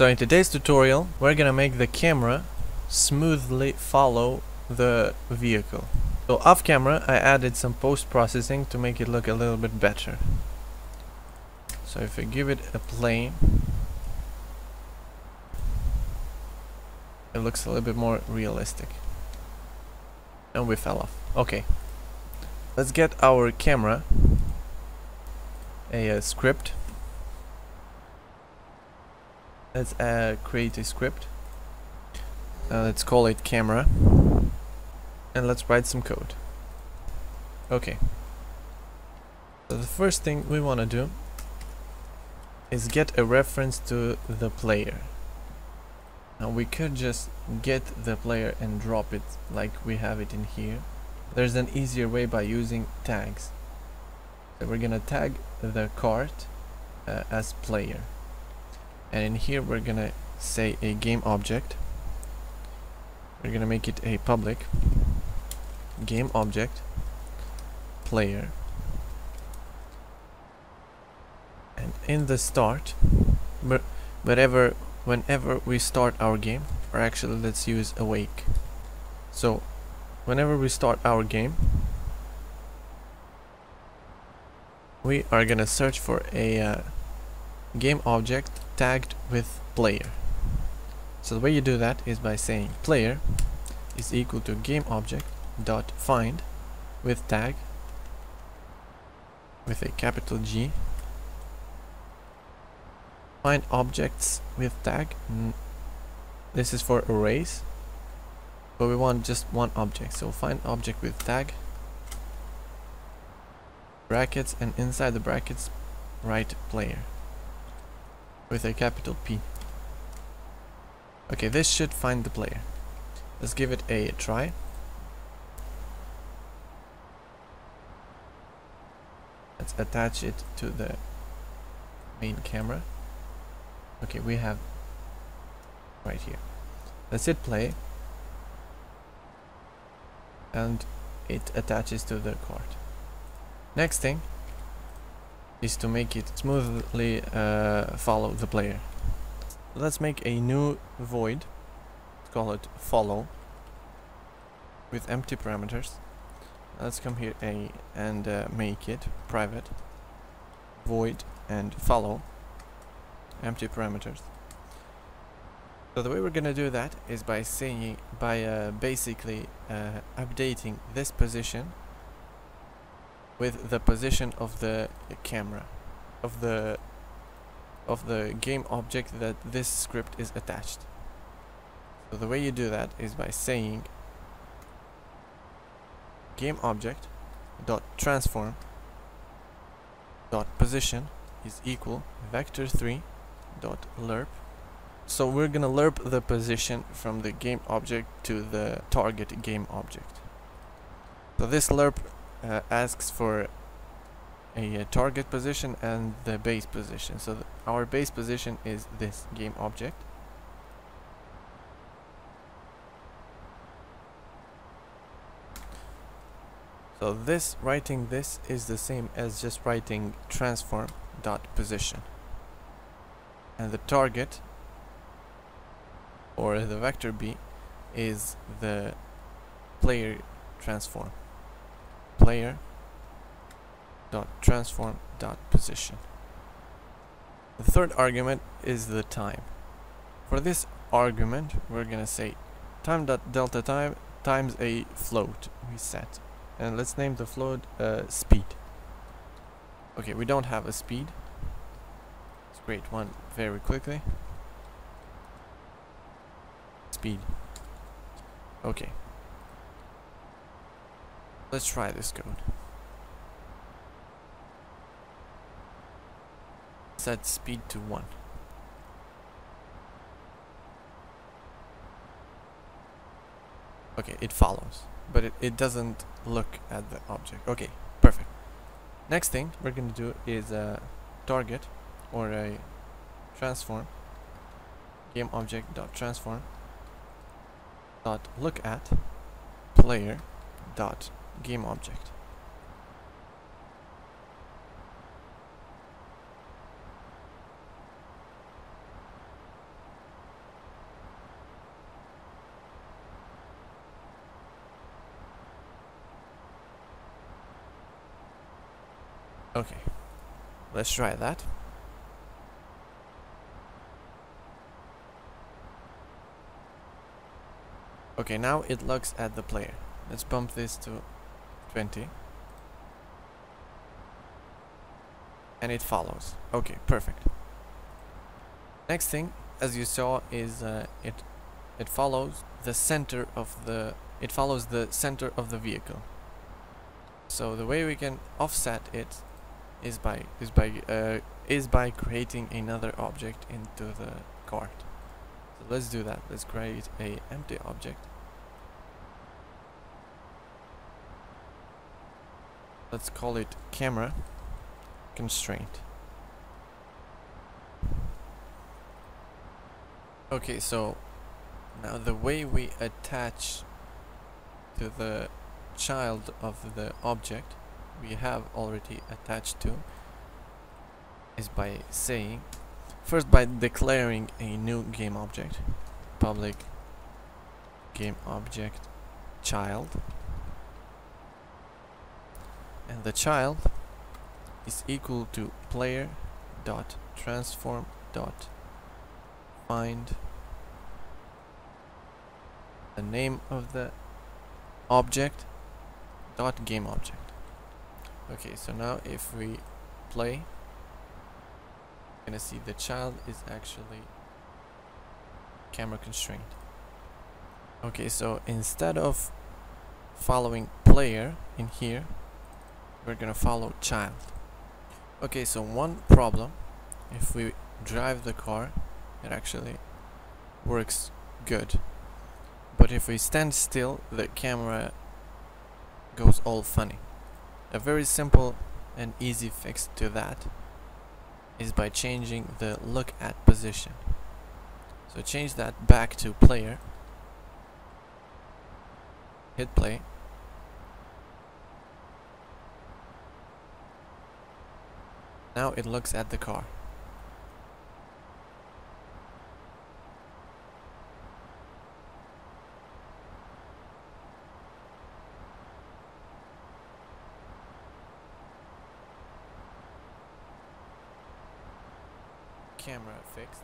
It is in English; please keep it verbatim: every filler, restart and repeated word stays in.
So in today's tutorial we're gonna make the camera smoothly follow the vehicle. So off camera I added some post-processing to make it look a little bit better. So if I give it a plane, it looks a little bit more realistic. And we fell off. Okay, let's get our camera a, a script. Let's uh, create a script. Uh, let's call it camera, and let's write some code. Okay, so the first thing we want to do is get a reference to the player. Now we could just get the player and drop it like we have it in here. There's an easier way by using tags. So we're gonna tag the cart uh, as player, and in here we're gonna say a game object. We're gonna make it a public game object player, and in the start, wherever whenever we start our game, or actually let's use awake. So whenever we start our game, we are gonna search for a uh, game object tagged with player. So the way you do that is by saying player is equal to game object dot find with tag with a capital G, find objects with tag. This is for arrays, but we want just one object, so find object with tag, brackets, and inside the brackets write player with a capital P. Okay, this should find the player. Let's give it a try. Let's attach it to the main camera. Okay, we have right here. Let's hit play, and it attaches to the cart. Next thing is to make it smoothly uh, follow the player. Let's make a new void. Let's call it follow with empty parameters. Let's come here a, and uh, make it private void and follow empty parameters. So the way we're gonna do that is by saying by uh, basically uh, updating this position with the position of the camera of the of the game object that this script is attached. So the way you do that is by saying game object dot transform dot position is equal vector three dot lerp. So we're gonna lerp the position from the game object to the target game object. So this lerp uh, asks for a, a target position and the base position. So th our base position is this game object, so this writing this is the same as just writing transform dot position, and the target or the vector B is the player transform player dot transform dot position. The third argument is the time. For this argument we're gonna say time dot delta time times a float we set, and let's name the float uh, speed. Okay, we don't have a speed. Let's create one very quickly. Speed. Okay, let's try this code. Set speed to one. Okay, it follows, but it, it doesn't look at the object. Okay, perfect. Next thing we're gonna do is a target or a transform game object dot transform dot look at player dot game object. Okay, let's try that. Okay, now it looks at the player. Let's bump this to twenty. And it follows. Okay, perfect. Next thing, as you saw, is uh, it it follows the center of the it follows the center of the vehicle. So the way we can offset it is by is by uh, is by creating another object into the cart. So let's do that. Let's create a empty object. Let's call it camera constraint. Okay, so now the way we attach to the child of the object we have already attached to is by saying, first by declaring a new game object, public game object child, and the child is equal to player dot transform dot find the name of the object dot game object. Okay, so now if we play, you're gonna see the child is actually camera constraint. Okay, so instead of following player in here, we're gonna follow child. Okay, so one problem, if we drive the car, it actually works good. But if we stand still, the camera goes all funny. A very simple and easy fix to that is by changing the look at position. So change that back to player. Hit play. Now it looks at the car. Camera fixed.